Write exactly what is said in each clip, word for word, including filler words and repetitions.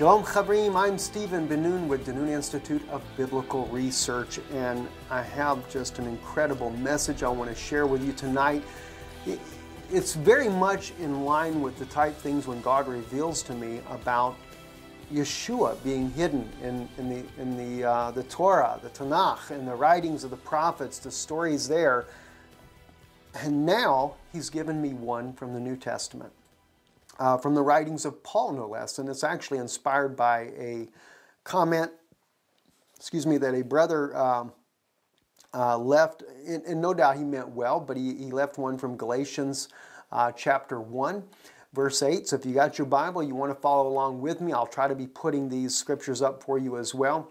Shalom Chabrim, I'm Stephen Benoon with Danun Institute of Biblical Research, and I have just an incredible message I want to share with you tonight. It's very much in line with the type things when God reveals to me about Yeshua being hidden in, in, the, in the, uh, the Torah, the Tanakh, and the writings of the prophets, the stories there. And now he's given me one from the New Testament. Uh, from the writings of Paul, no less, and it's actually inspired by a comment, excuse me, that a brother um, uh, left, and, and no doubt he meant well, but he, he left one from Galatians uh, chapter one, verse eight. So if you got your Bible, you want to follow along with me, I'll try to be putting these scriptures up for you as well.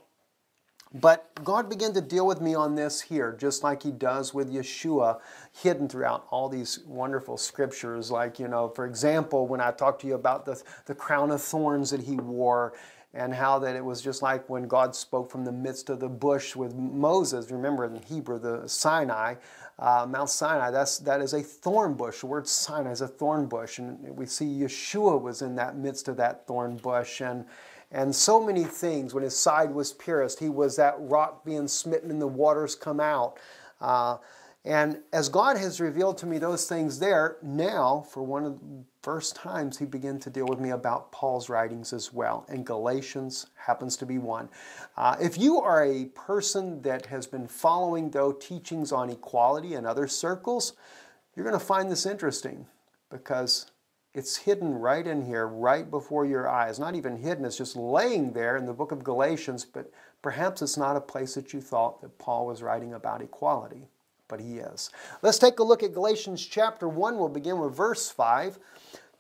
But God began to deal with me on this here, just like he does with Yeshua, hidden throughout all these wonderful scriptures. Like, you know, for example, when I talked to you about the, the crown of thorns that he wore, and how that it was just like when God spoke from the midst of the bush with Moses. Remember in Hebrew, the Sinai, uh, Mount Sinai, that's, that is a thorn bush. The word Sinai is a thorn bush. And we see Yeshua was in that midst of that thorn bush. And And so many things. When his side was pierced, he was that rock being smitten and the waters come out. Uh, and as God has revealed to me those things there, now, for one of the first times, he began to deal with me about Paul's writings as well. And Galatians happens to be one. Uh, if you are a person that has been following, though, teachings on equality and other circles, you're going to find this interesting, because it's hidden right in here, right before your eyes. Not even hidden, it's just laying there in the book of Galatians, but perhaps it's not a place that you thought that Paul was writing about equality, but he is. Let's take a look at Galatians chapter one. We'll begin with verse five.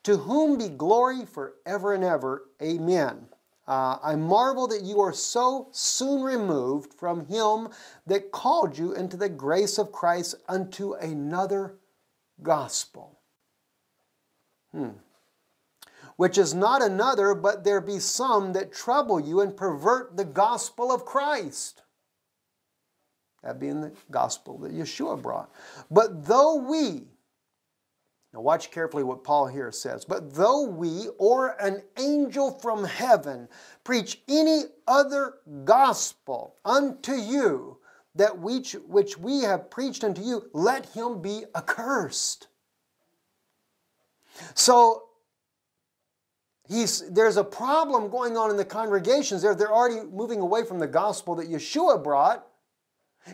To whom be glory forever and ever. Amen. Uh, I marvel that you are so soon removed from him that called you into the grace of Christ unto another gospel. Hmm. Which is not another, but there be some that trouble you and pervert the gospel of Christ. That being the gospel that Yeshua brought. But though we, now watch carefully what Paul here says, but though we or an angel from heaven preach any other gospel unto you, that which, which we have preached unto you, let him be accursed. So he's, there's a problem going on in the congregations. They're, they're already moving away from the gospel that Yeshua brought.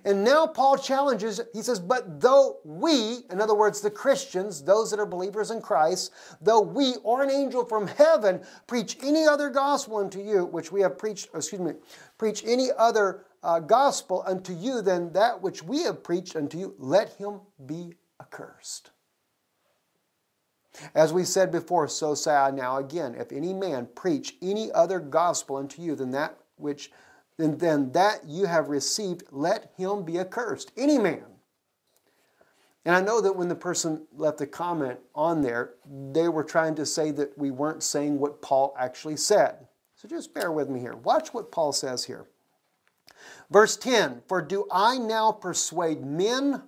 And now Paul challenges, he says, but though we, in other words, the Christians, those that are believers in Christ, though we or an angel from heaven preach any other gospel unto you, which we have preached, excuse me, preach any other uh, gospel unto you than that which we have preached unto you, let him be accursed. As we said before, so say I now again, if any man preach any other gospel unto you than that which than, than that you have received, let him be accursed. Any man. And I know that when the person left a comment on there, they were trying to say that we weren't saying what Paul actually said. So just bear with me here. Watch what Paul says here. Verse ten, for do I now persuade men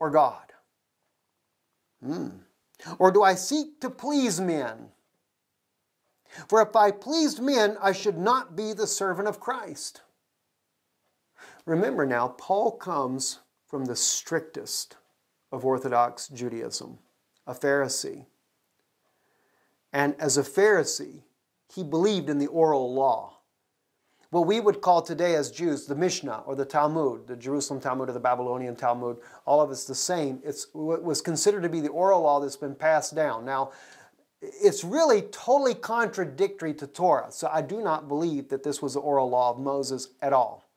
or God? Hmm. Or do I seek to please men? For if I pleased men, I should not be the servant of Christ. Remember now, Paul comes from the strictest of Orthodox Judaism, a Pharisee. And as a Pharisee, he believed in the oral law. What we would call today as Jews, the Mishnah or the Talmud, the Jerusalem Talmud or the Babylonian Talmud, all of it's the same. It's what was considered to be the oral law that's been passed down. Now, it's really totally contradictory to Torah, so I do not believe that this was the oral law of Moses at all.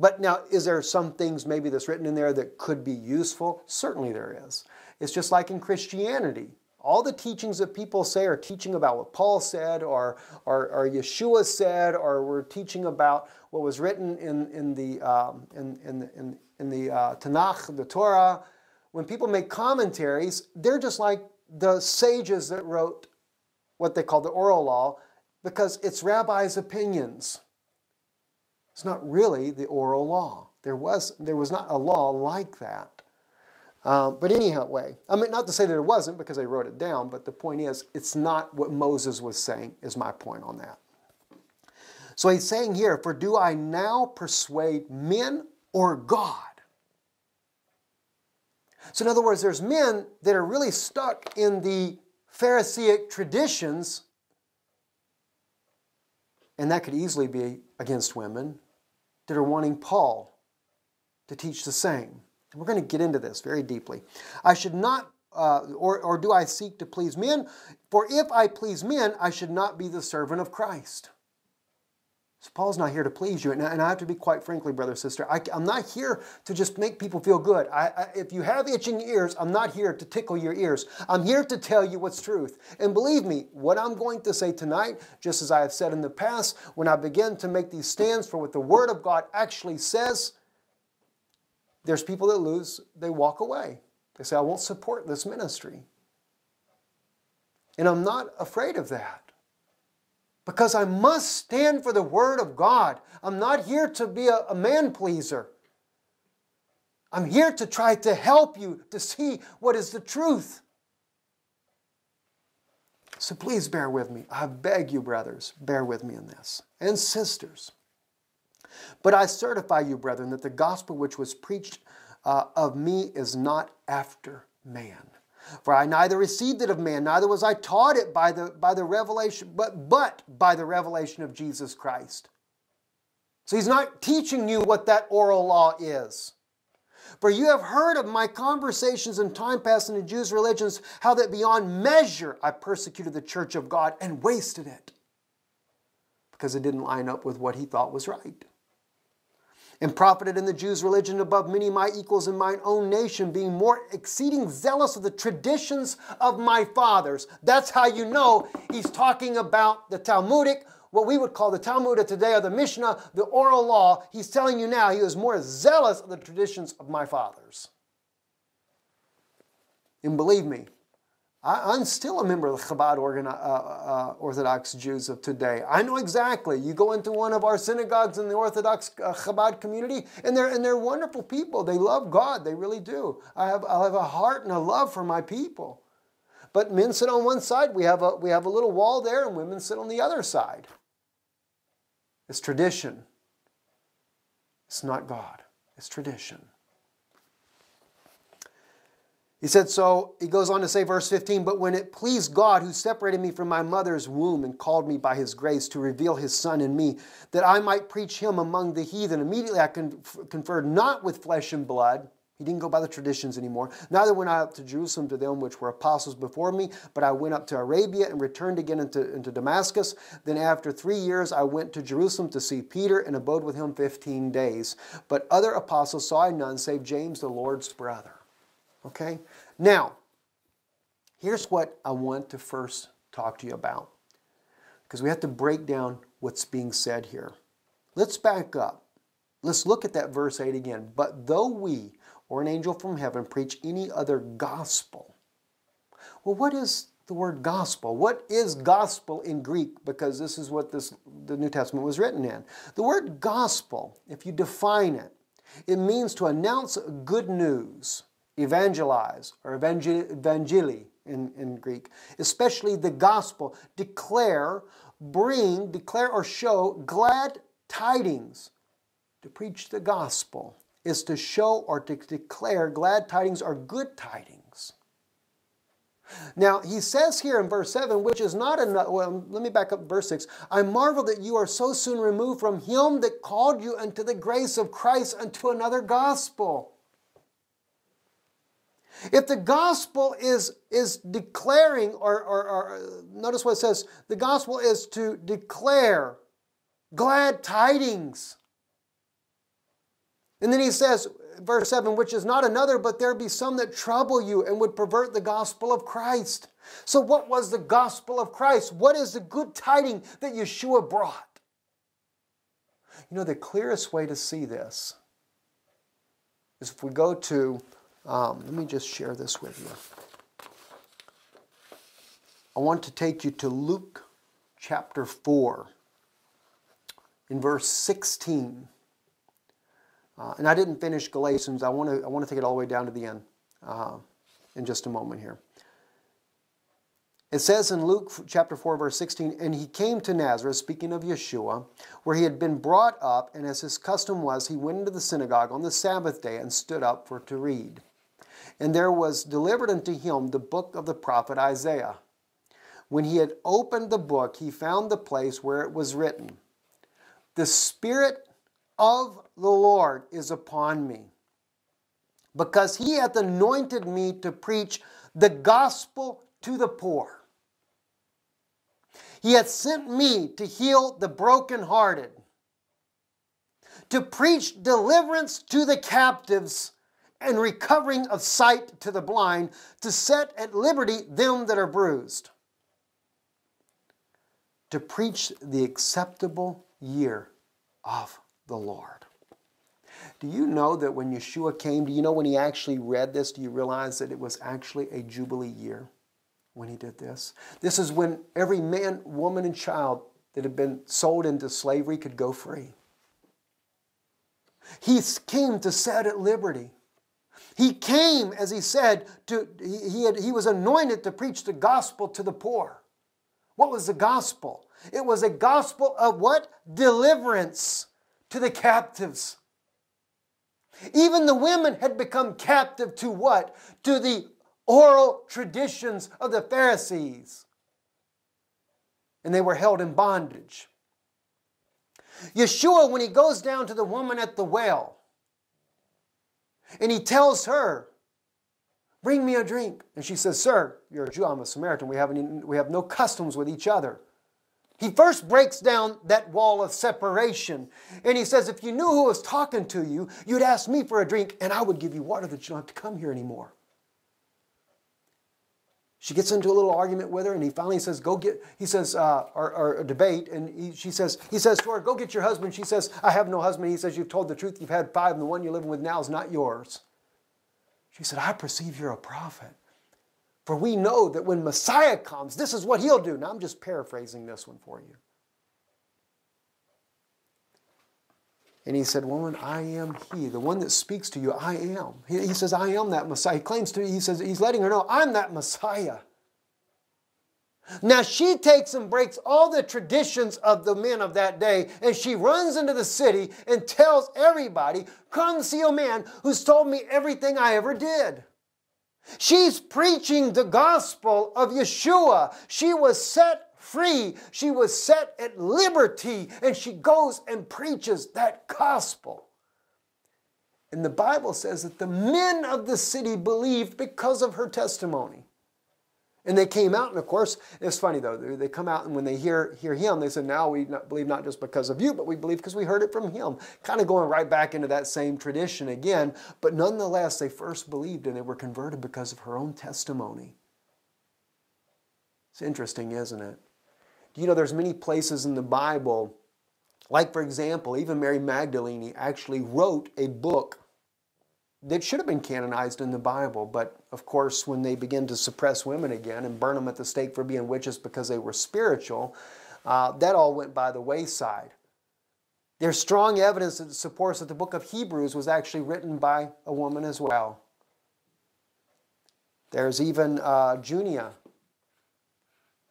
But now, is there some things maybe that's written in there that could be useful? Certainly there is. It's just like in Christianity. All the teachings that people say are teaching about what Paul said or, or, or Yeshua said, or we're teaching about what was written in, in the, um, in, in, in, in the uh, Tanakh, the Torah. When people make commentaries, they're just like the sages that wrote what they call the oral law, because it's rabbis' opinions. It's not really the oral law. There was, there was not a law like that. Uh, but anyhow, way, I mean, not to say that it wasn't, because they wrote it down, but the point is, it's not what Moses was saying, is my point on that. So he's saying here, for do I now persuade men or God? So in other words, there's men that are really stuck in the Pharisaic traditions, and that could easily be against women, that are wanting Paul to teach the same. And we're going to get into this very deeply. I should not, uh, or, or do I seek to please men? For if I please men, I should not be the servant of Christ. So Paul's not here to please you. And I, and I have to be quite frankly, brother, sister, I, I'm not here to just make people feel good. I, I, if you have itching ears, I'm not here to tickle your ears. I'm here to tell you what's truth. And believe me, what I'm going to say tonight, just as I have said in the past, when I begin to make these stands for what the Word of God actually says, there's people that lose, they walk away. They say, I won't support this ministry. And I'm not afraid of that. Because I must stand for the Word of God. I'm not here to be a, a man-pleaser. I'm here to try to help you to see what is the truth. So please bear with me. I beg you, brothers, bear with me in this. And sisters. But I certify you, brethren, that the gospel which was preached uh, of me is not after man. For I neither received it of man, neither was I taught it by the, by the revelation, but, but by the revelation of Jesus Christ. So he's not teaching you what that oral law is. For you have heard of my conversations in time past in the Jews' religions, how that beyond measure I persecuted the church of God and wasted it, because it didn't line up with what he thought was right. And profited in the Jews' religion above many of my equals in mine own nation, being more exceeding zealous of the traditions of my fathers. That's how you know he's talking about the Talmudic, what we would call the Talmud today, or the Mishnah, the oral law. He's telling you now he was more zealous of the traditions of my fathers. And believe me, I, I'm still a member of the Chabad organ, uh, uh, Orthodox Jews of today. I know exactly. You go into one of our synagogues in the Orthodox uh, Chabad community, and they're, and they're wonderful people. They love God. They really do. I have, I have a heart and a love for my people. But men sit on one side. We have, a, we have a little wall there, and women sit on the other side. It's tradition. It's not God. It's tradition. He said, so he goes on to say, verse fifteen, but when it pleased God, who separated me from my mother's womb and called me by his grace to reveal his Son in me, that I might preach him among the heathen, immediately I conferred not with flesh and blood. He didn't go by the traditions anymore. Neither went I up to Jerusalem to them which were apostles before me, but I went up to Arabia and returned again into, into Damascus. Then after three years I went to Jerusalem to see Peter and abode with him fifteen days. But other apostles saw I none, save James the Lord's brother. Okay? Now, here's what I want to first talk to you about, because we have to break down what's being said here. Let's back up. Let's look at that verse eight again. But though we, or an angel from heaven, preach any other gospel. Well, what is the word gospel? What is gospel in Greek? Because this is what this, the New Testament was written in. The word gospel, if you define it, it means to announce good news. Evangelize, or evangeli in, in Greek, especially the gospel, declare, bring, declare or show glad tidings. To preach the gospel is to show or to declare glad tidings or good tidings. Now, he says here in verse seven, which is not enough, well, let me back up verse six. I marvel that you are so soon removed from him that called you unto the grace of Christ unto another gospel. If the gospel is, is declaring, or, or, or notice what it says, the gospel is to declare glad tidings. And then he says, verse seven, which is not another, but there be some that trouble you and would pervert the gospel of Christ. So what was the gospel of Christ? What is the good tiding that Yeshua brought? You know, the clearest way to see this is if we go to Um, let me just share this with you. I want to take you to Luke chapter four in verse sixteen. Uh, and I didn't finish Galatians. I want to I want to take it all the way down to the end uh, in just a moment here. It says in Luke chapter four, verse sixteen, and he came to Nazareth, speaking of Yeshua, where he had been brought up, and as his custom was, he went into the synagogue on the Sabbath day and stood up for to read. And there was delivered unto him the book of the prophet Isaiah. When he had opened the book, he found the place where it was written, the Spirit of the Lord is upon me, because he hath anointed me to preach the gospel to the poor. He hath sent me to heal the brokenhearted, to preach deliverance to the captives, and recovering of sight to the blind, to set at liberty them that are bruised, to preach the acceptable year of the Lord. Do you know that when Yeshua came, do you know when he actually read this, do you realize that it was actually a Jubilee year when he did this? This is when every man, woman, and child that had been sold into slavery could go free. He came to set at liberty. He came, as he said, to, he, had, he was anointed to preach the gospel to the poor. What was the gospel? It was a gospel of what? Deliverance to the captives. Even the women had become captive to what? To the oral traditions of the Pharisees. And they were held in bondage. Yeshua, when he goes down to the woman at the well, and he tells her, bring me a drink. And she says, sir, you're a Jew, I'm a Samaritan. We have, any, we have no customs with each other. He first breaks down that wall of separation. And he says, if you knew who was talking to you, you'd ask me for a drink and I would give you water that you don't have to come here anymore. She gets into a little argument with her, and he finally says, go get, he says, uh, or, or a debate, and he, she says, he says to her, go get your husband. She says, I have no husband. He says, you've told the truth. You've had five, and the one you're living with now is not yours. She said, I perceive you're a prophet, for we know that when Messiah comes, this is what he'll do. Now, I'm just paraphrasing this one for you. And he said, woman, I am he. The one that speaks to you, I am. He, he says, I am that Messiah. He claims to, he says, he's letting her know, I'm that Messiah. Now she takes and breaks all the traditions of the men of that day, and she runs into the city and tells everybody, come see a man who's told me everything I ever did. She's preaching the gospel of Yeshua. She was set free. She was set at liberty, and she goes and preaches that gospel. And the Bible says that the men of the city believed because of her testimony. And they came out, and of course, it's funny though, they come out and when they hear, hear him, they said, now we not believe not just because of you, but we believe because we heard it from him. Kind of going right back into that same tradition again, but nonetheless, they first believed and they were converted because of her own testimony. It's interesting, isn't it? You know, there's many places in the Bible, like for example, even Mary Magdalene actually wrote a book that should have been canonized in the Bible, but of course when they begin to suppress women again and burn them at the stake for being witches because they were spiritual, uh, that all went by the wayside. There's strong evidence that supports that the book of Hebrews was actually written by a woman as well. There's even uh, Junia.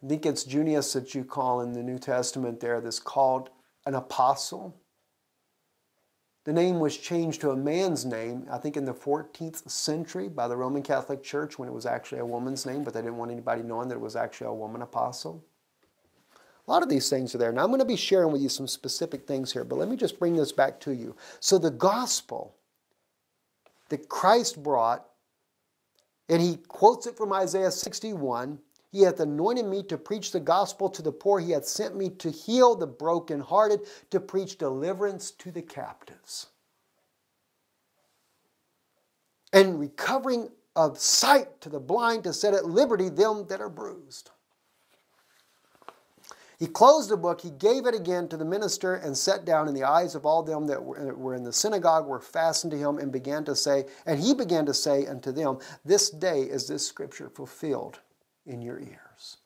I think it's Junius that you call in the New Testament there that's called an apostle. The name was changed to a man's name, I think in the fourteenth century by the Roman Catholic Church when it was actually a woman's name, but they didn't want anybody knowing that it was actually a woman apostle. A lot of these things are there. Now I'm going to be sharing with you some specific things here, but let me just bring this back to you. So the gospel that Christ brought, and he quotes it from Isaiah sixty-one, he hath anointed me to preach the gospel to the poor. He hath sent me to heal the brokenhearted, to preach deliverance to the captives, and recovering of sight to the blind, to set at liberty them that are bruised. He closed the book, he gave it again to the minister, and sat down, and the eyes of all them that were in the synagogue were fastened to him, and began to say, and he began to say unto them, this day is this scripture fulfilled in your ears.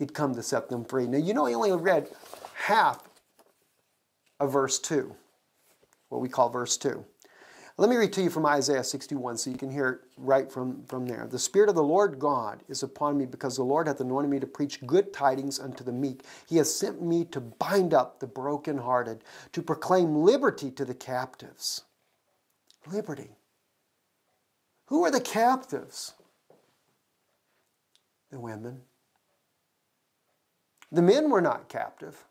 He'd come to set them free. Now, you know, he only read half of verse two, what we call verse two. Let me read to you from Isaiah sixty-one so you can hear it right from, from there. The Spirit of the Lord God is upon me, because the Lord hath anointed me to preach good tidings unto the meek. He hath sent me to bind up the brokenhearted, to proclaim liberty to the captives. Liberty. Who are the captives? The women. The men were not captive.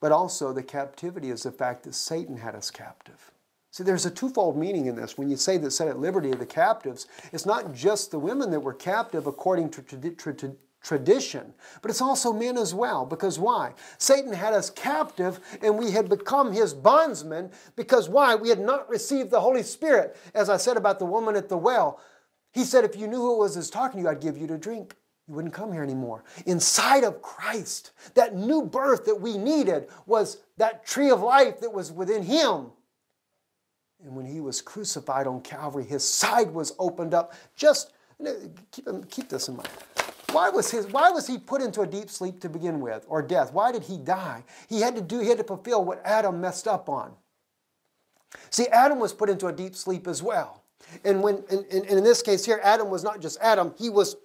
But also the captivity is the fact that Satan had us captive. See, there's a twofold meaning in this. When you say that set at liberty of the captives, it's not just the women that were captive according to trad trad tradition, but it's also men as well. Because why? Satan had us captive and we had become his bondsmen. Because why? We had not received the Holy Spirit. As I said about the woman at the well, he said, if you knew who it was that's talking to you, I'd give you to drink. You wouldn't come here anymore. Inside of Christ, that new birth that we needed was that tree of life that was within him. And when he was crucified on Calvary, his side was opened up. Just keep, keep this in mind. Why was, his, why was he put into a deep sleep to begin with, or death? Why did he die? He had to do, he had to fulfill what Adam messed up on. See, Adam was put into a deep sleep as well. And, when, and, and in this case here, Adam was not just Adam, he was...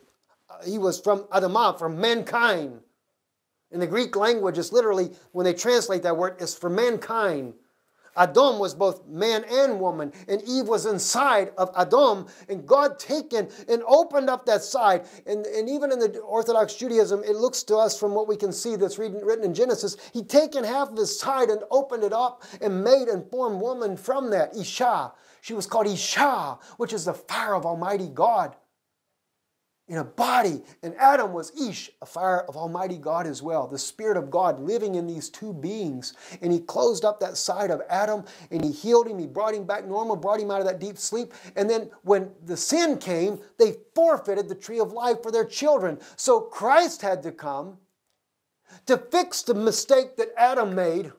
He was from Adamah, from mankind. In the Greek language, it's literally, when they translate that word, it's for mankind. Adam was both man and woman, and Eve was inside of Adam, and God taken and opened up that side. And, and even in the Orthodox Judaism, it looks to us from what we can see that's written in Genesis, he taken half of his side and opened it up and made and formed woman from that, Isha. She was called Isha, which is the fire of Almighty God in a body, and Adam was Ish, a fire of Almighty God as well, the Spirit of God living in these two beings. And he closed up that side of Adam, and he healed him, he brought him back normal, brought him out of that deep sleep. And then when the sin came, they forfeited the tree of life for their children. So Christ had to come to fix the mistake that Adam made,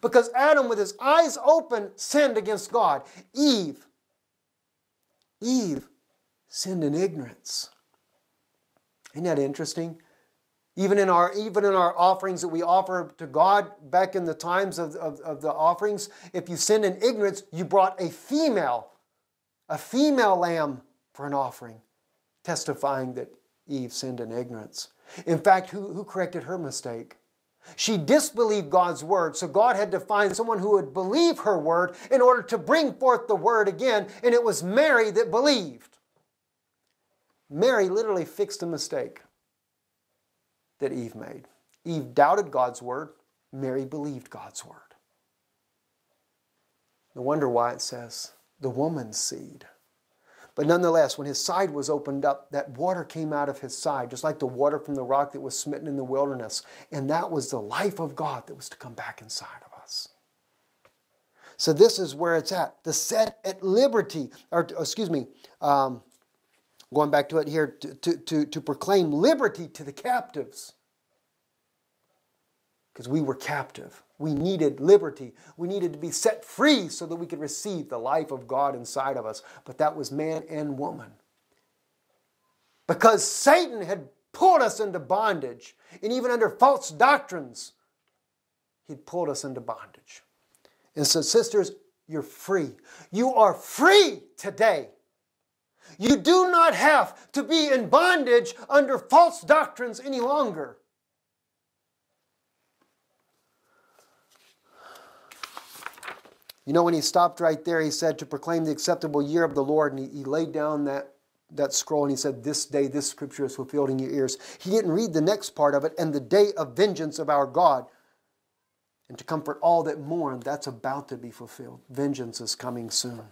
because Adam, with his eyes open, sinned against God. Eve, Eve sinned in ignorance. Isn't that interesting? Even in our, even in our offerings that we offer to God back in the times of, of, of the offerings, if you sinned in ignorance, you brought a female, a female lamb for an offering, testifying that Eve sinned in ignorance. In fact, who, who corrected her mistake? She disbelieved God's word, so God had to find someone who would believe her word in order to bring forth the word again, and it was Mary that believed. Mary literally fixed a mistake that Eve made. Eve doubted God's word. Mary believed God's word. No wonder why it says, the woman's seed. But nonetheless, when his side was opened up, that water came out of his side, just like the water from the rock that was smitten in the wilderness. And that was the life of God that was to come back inside of us. So this is where it's at. The set at liberty, or excuse me, um, going back to it here, to, to, to, to proclaim liberty to the captives. Because we were captive. We needed liberty. We needed to be set free so that we could receive the life of God inside of us. But that was man and woman. Because Satan had pulled us into bondage, and even under false doctrines, he'd pulled us into bondage. And so, sisters, you're free. You are free today. You do not have to be in bondage under false doctrines any longer. You know, when he stopped right there, he said, to proclaim the acceptable year of the Lord. And he, he laid down that, that scroll and he said, this day, this scripture is fulfilled in your ears. He didn't read the next part of it, and the day of vengeance of our God. And to comfort all that mourn, that's about to be fulfilled. Vengeance is coming soon.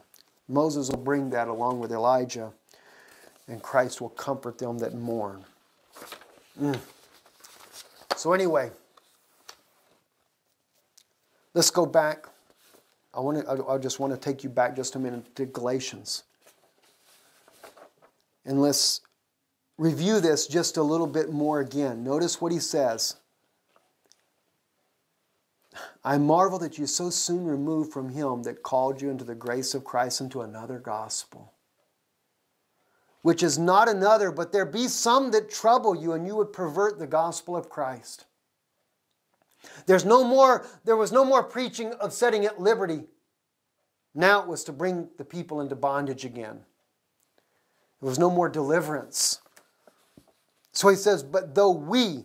Moses will bring that along with Elijah, and Christ will comfort them that mourn. Mm. So anyway, let's go back. I want to, I just want to take you back just a minute to Galatians. And let's review this just a little bit more again. Notice what he says. I marvel that you so soon removed from him that called you into the grace of Christ into another gospel, which is not another, but there be some that trouble you, and you would pervert the gospel of Christ. There's no more, there was no more preaching of setting at liberty. Now it was to bring the people into bondage again. There was no more deliverance. So he says, but though we,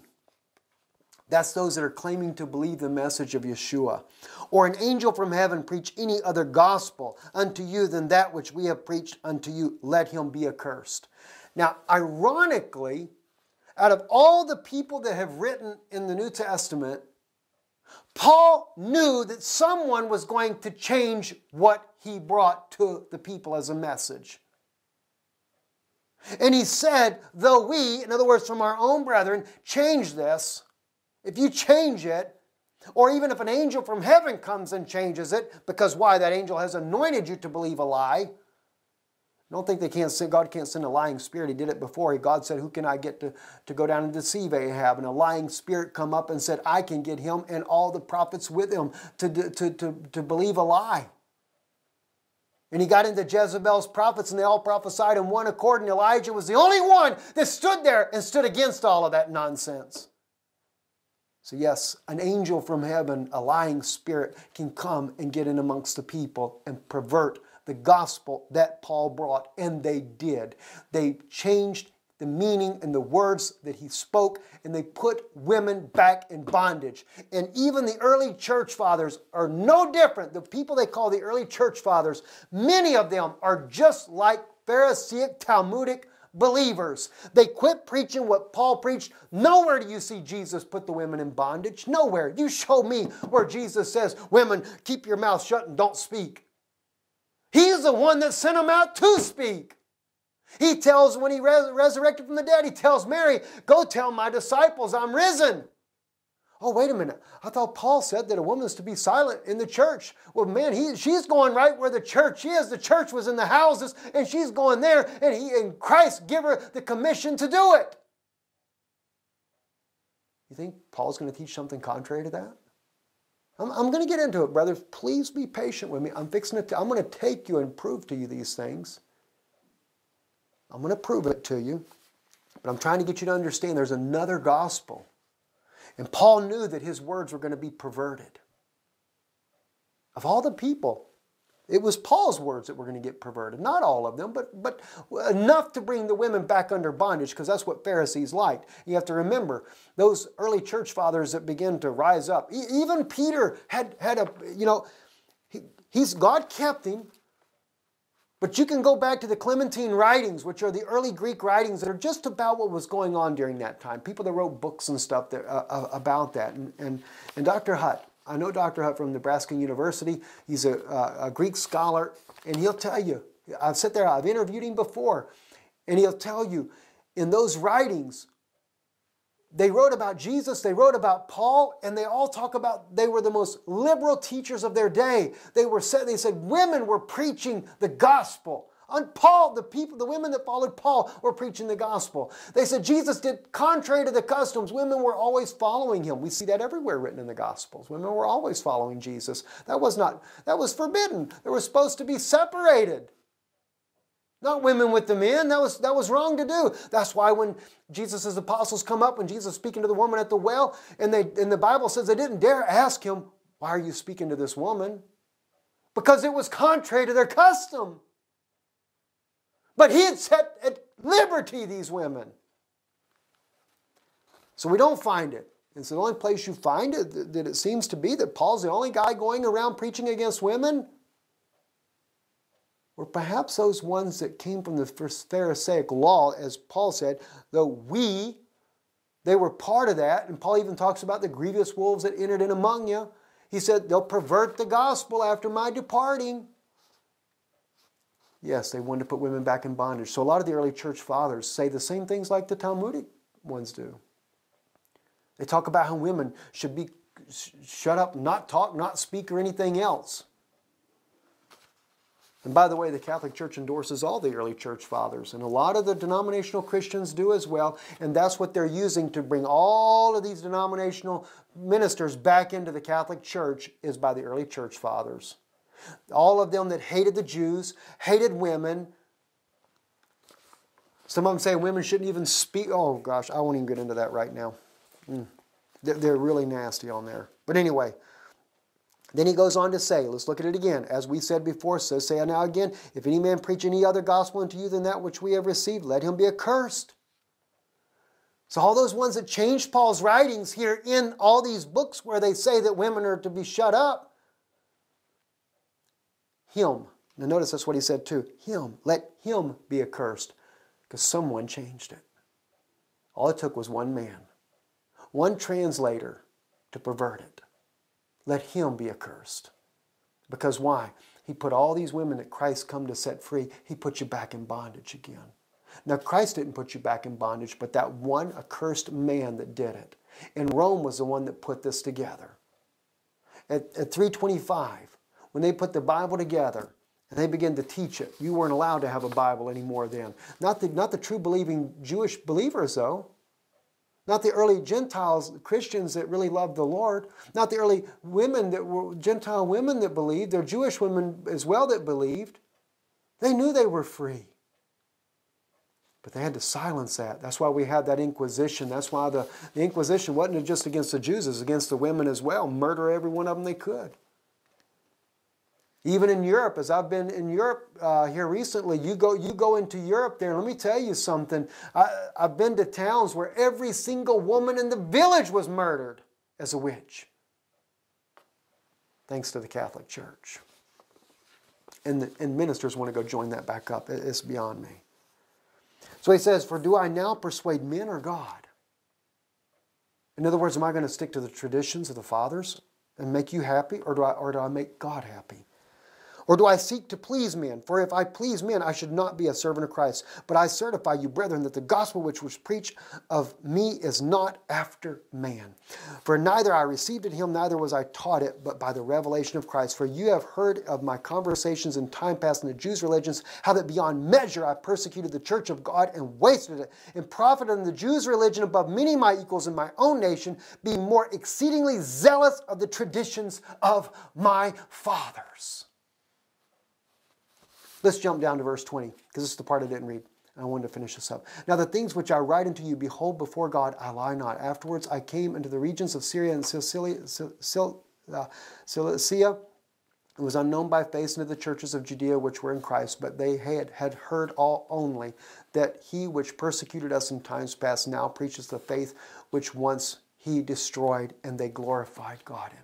that's those that are claiming to believe the message of Yeshua, or an angel from heaven preach any other gospel unto you than that which we have preached unto you, let him be accursed. Now, ironically, out of all the people that have written in the New Testament, Paul knew that someone was going to change what he brought to the people as a message. And he said, though we, in other words, from our own brethren, change this, if you change it, or even if an angel from heaven comes and changes it, because why? That angel has anointed you to believe a lie. Don't think they can't say God can't send a lying spirit. He did it before. God said, who can I get to, to go down and deceive Ahab? And a lying spirit come up and said, I can get him and all the prophets with him to, to, to, to believe a lie. And he got into Jezebel's prophets, and they all prophesied in one accord, and Elijah was the only one that stood there and stood against all of that nonsense. So yes, an angel from heaven, a lying spirit, can come and get in amongst the people and pervert the gospel that Paul brought, and they did. They changed the meaning and the words that he spoke, and they put women back in bondage. And even the early church fathers are no different. The people they call the early church fathers, many of them are just like Pharisaic, Talmudic believers. They quit preaching what Paul preached. Nowhere do you see Jesus put the women in bondage. Nowhere. You show me where Jesus says, women, keep your mouth shut and don't speak. He's the one that sent him out to speak. He tells, when he res resurrected from the dead, he tells Mary, go tell my disciples I'm risen. Oh, wait a minute. I thought Paul said that a woman is to be silent in the church. Well, man, he, she's going right where the church is. The church was in the houses, and she's going there, and, he, and Christ gave her the commission to do it. You think Paul's going to teach something contrary to that? I'm, I'm going to get into it, brothers. Please be patient with me. I'm fixing it. I'm going to take you and prove to you these things. I'm going to prove it to you. But I'm trying to get you to understand there's another gospel. And Paul knew that his words were going to be perverted. Of all the people, it was Paul's words that were going to get perverted. Not all of them, but, but enough to bring the women back under bondage, because that's what Pharisees liked. You have to remember, those early church fathers that began to rise up, e even Peter had, had a, you know, he, he's, God kept him. But you can go back to the Clementine writings, which are the early Greek writings that are just about what was going on during that time. People that wrote books and stuff that, uh, about that. And, and, and Doctor Hutt, I know Doctor Hutt from Nebraska University. He's a, uh, a Greek scholar, and he'll tell you. I've sat there, I've interviewed him before, and he'll tell you, in those writings, they wrote about Jesus, they wrote about Paul, and they all talk about they were the most liberal teachers of their day. They were said, they said women were preaching the gospel. On Paul, the people, the women that followed Paul were preaching the gospel. They said Jesus did contrary to the customs. Women were always following him. We see that everywhere written in the Gospels. Women were always following Jesus. That was not, that was forbidden. They were supposed to be separated. Not women with the men. That was, that was wrong to do. That's why when Jesus' apostles come up, when Jesus is speaking to the woman at the well, and, they, and the Bible says they didn't dare ask him, why are you speaking to this woman? Because it was contrary to their custom. But he had set at liberty these women. So we don't find it. It's the only place you find it that it seems to be that Paul's the only guy going around preaching against women. Or perhaps those ones that came from the Pharisaic law, as Paul said, though we, they were part of that. And Paul even talks about the grievous wolves that entered in among you. He said, they'll pervert the gospel after my departing. Yes, they wanted to put women back in bondage. So a lot of the early church fathers say the same things like the Talmudic ones do. They talk about how women should be shut up, not talk, not speak, or anything else. And by the way, the Catholic Church endorses all the early church fathers, and a lot of the denominational Christians do as well, and that's what they're using to bring all of these denominational ministers back into the Catholic Church, is by the early church fathers. All of them that hated the Jews, hated women. Some of them say women shouldn't even speak. Oh, gosh, I won't even get into that right now. Mm. They're really nasty on there. But anyway, then he goes on to say, let's look at it again. As we said before, so say I now again, if any man preach any other gospel unto you than that which we have received, let him be accursed. So all those ones that changed Paul's writings here in all these books where they say that women are to be shut up, him. Now notice that's what he said too. Him. Let him be accursed. Because someone changed it. All it took was one man. One translator to pervert it. Let him be accursed. Because why? He put all these women that Christ come to set free, he put you back in bondage again. Now Christ didn't put you back in bondage, but that one accursed man that did it. And Rome was the one that put this together. At, at three twenty-five, when they put the Bible together, and they began to teach it. You weren't allowed to have a Bible anymore then. Not the, not the true believing Jewish believers, though. Not the early Gentiles, Christians that really loved the Lord. Not the early women that were Gentile women that believed. They're Jewish women as well that believed. They knew they were free. But they had to silence that. That's why we had that Inquisition. That's why the, the Inquisition wasn't just against the Jews. It was against the women as well. Murder every one of them they could. Even in Europe, as I've been in Europe uh, here recently, you go, you go into Europe there, and let me tell you something. I, I've been to towns where every single woman in the village was murdered as a witch. Thanks to the Catholic Church. And, the, and ministers want to go join that back up. It, it's beyond me. So he says, for do I now persuade men or God? In other words, am I going to stick to the traditions of the fathers and make you happy, or do I, or do I make God happy? Or do I seek to please men? For if I please men, I should not be a servant of Christ. But I certify you, brethren, that the gospel which was preached of me is not after man. For neither I received it him, neither was I taught it, but by the revelation of Christ. For you have heard of my conversations in time past in the Jews' religions, how that beyond measure I persecuted the church of God and wasted it, and profited in the Jews' religion above many of my equals in my own nation, being more exceedingly zealous of the traditions of my fathers. Let's jump down to verse twenty, because this is the part I didn't read. I wanted to finish this up. Now the things which I write unto you, behold, before God, I lie not. Afterwards I came into the regions of Syria and Cilicia, Cil, uh, Cilicia, and was unknown by face unto the churches of Judea which were in Christ, but they had, had heard all only that he which persecuted us in times past now preaches the faith which once he destroyed, and they glorified God in.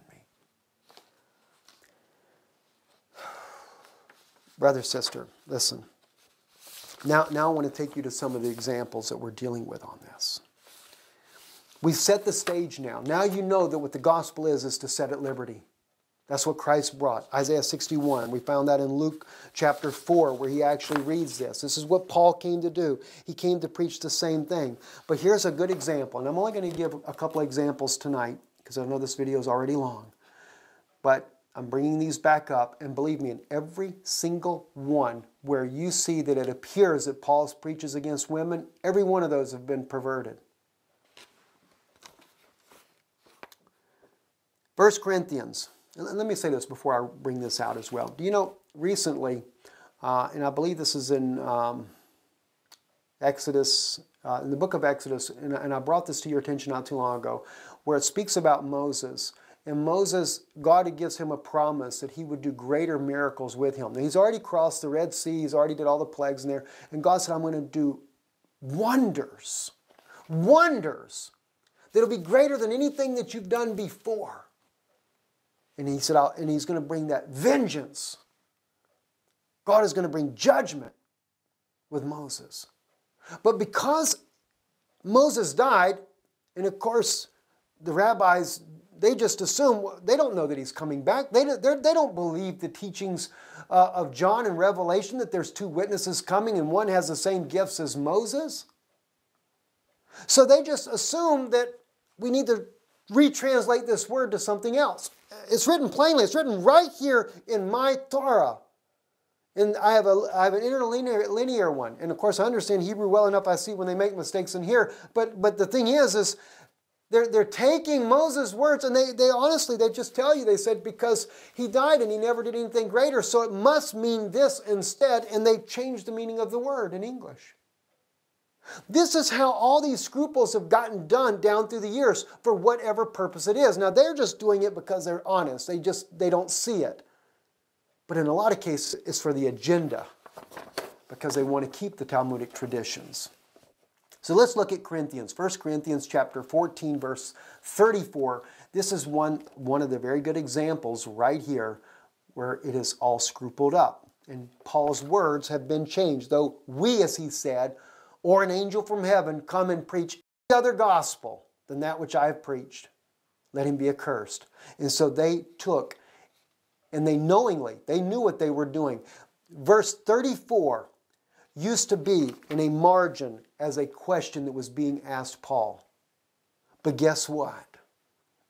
Brother, sister, listen. Now, now I want to take you to some of the examples that we're dealing with on this. We've set the stage now. Now you know that what the gospel is, is to set at liberty. That's what Christ brought. Isaiah sixty-one. We found that in Luke chapter four where he actually reads this. This is what Paul came to do. He came to preach the same thing. But here's a good example. And I'm only going to give a couple examples tonight because I know this video is already long. But I'm bringing these back up, and believe me, in every single one where you see that it appears that Paul preaches against women, every one of those have been perverted. First Corinthians, and let me say this before I bring this out as well. Do you know, recently, uh, and I believe this is in um, Exodus, uh, in the book of Exodus, and, and I brought this to your attention not too long ago, where it speaks about Moses. And Moses, God gives him a promise that he would do greater miracles with him. Now, he's already crossed the Red Sea. He's already did all the plagues in there. And God said, I'm going to do wonders, wonders that'll be greater than anything that you've done before. And he said, I'll, and he's going to bring that vengeance. God is going to bring judgment with Moses. But because Moses died, and of course, the rabbis, they just assume, they don't know that he's coming back. They don't, they don't believe the teachings uh, of John in Revelation that there's two witnesses coming and one has the same gifts as Moses. So they just assume that we need to retranslate this word to something else. It's written plainly. It's written right here in my Torah. And I have, a, I have an interlinear linear one. And of course, I understand Hebrew well enough. I see when they make mistakes in here. But, but the thing is, is... They're, they're taking Moses' words, and they, they honestly, they just tell you, they said, because he died and he never did anything greater, so it must mean this instead, and they changed the meaning of the word in English. This is how all these scruples have gotten done down through the years for whatever purpose it is. Now, they're just doing it because they're honest. They just, they don't see it. But in a lot of cases, it's for the agenda because they want to keep the Talmudic traditions. So let's look at Corinthians. First Corinthians chapter fourteen, verse thirty-four. This is one, one of the very good examples right here where it is all scrupled up. And Paul's words have been changed, though we, as he said, or an angel from heaven come and preach any other gospel than that which I have preached, let him be accursed. And so they took, and they knowingly, they knew what they were doing. Verse thirty-four used to be in a margin as a question that was being asked Paul. But guess what?